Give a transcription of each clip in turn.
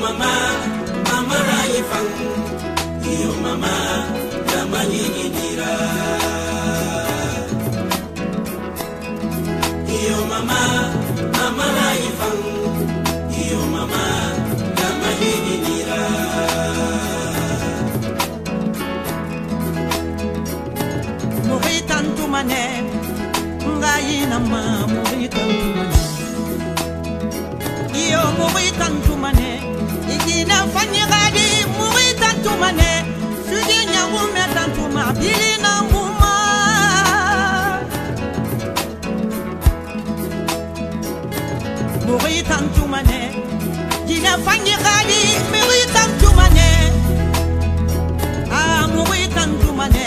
mama, mama raifang, iyo mama, damani nidira. Iyo mama, mama raifang, iyo mama, damani nidira. Muritan tu mane, ngai nama muritan tu mane. Iyo muritan tu mane. Igina fani gadi muritan tu mane. Sudinya umetan tu ma bilina muma. Muritan tu mane. Igina fani gadi muritan tu mane. Ah muritan tu mane.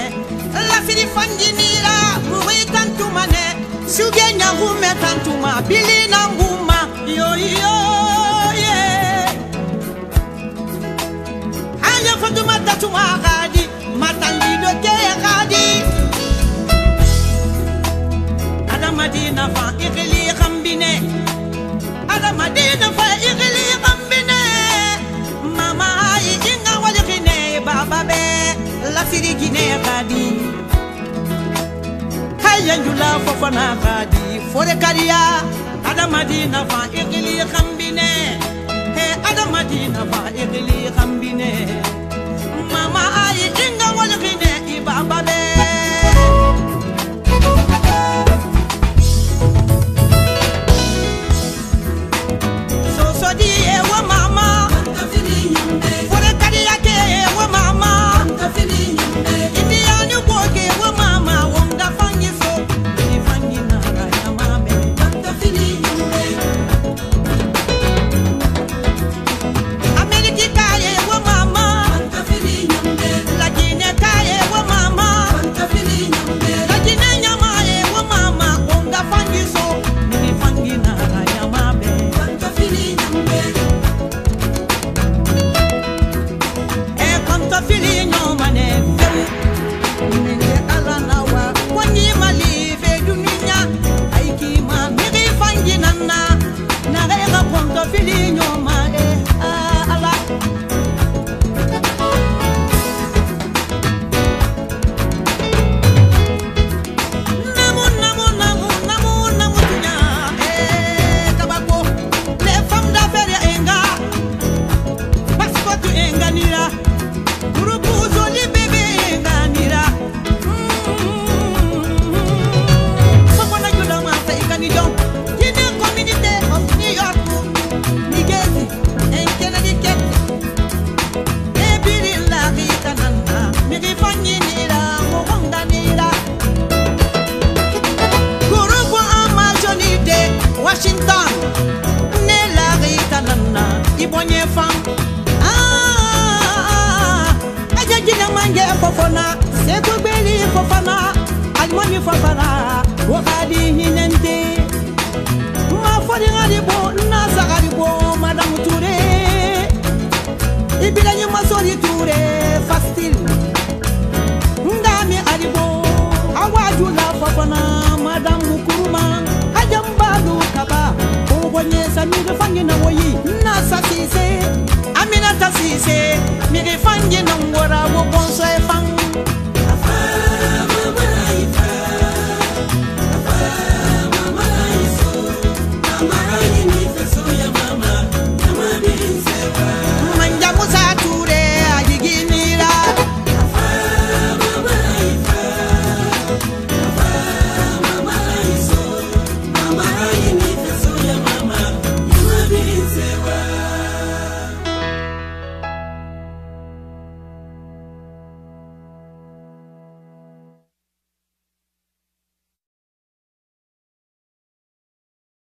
La fini fani ni la muritan tu mane. Sudinya umetan tu ma bilina muma. Yo yo. Tu m'as radis, m'attendis de tes radis. Adamadina va irili rambiné. Adamadina va irili rambiné. Mama aïe inga walirine bababe. La fille guinée radis. Kayangula fofana radis. Forekaria. Adamadina va irili rambiné. Adamadina va irili rambiné. Mama ayi inga walgine ibababe. So so di ewa mama. Fore kadi yake ewa mama. Indi anu boke ewa mama. Wonga fanyi so. Ni fanyi nara ya mabe. Ameriki kare ewa mama. Amina tasise, mire fangi nongora wo bonso e.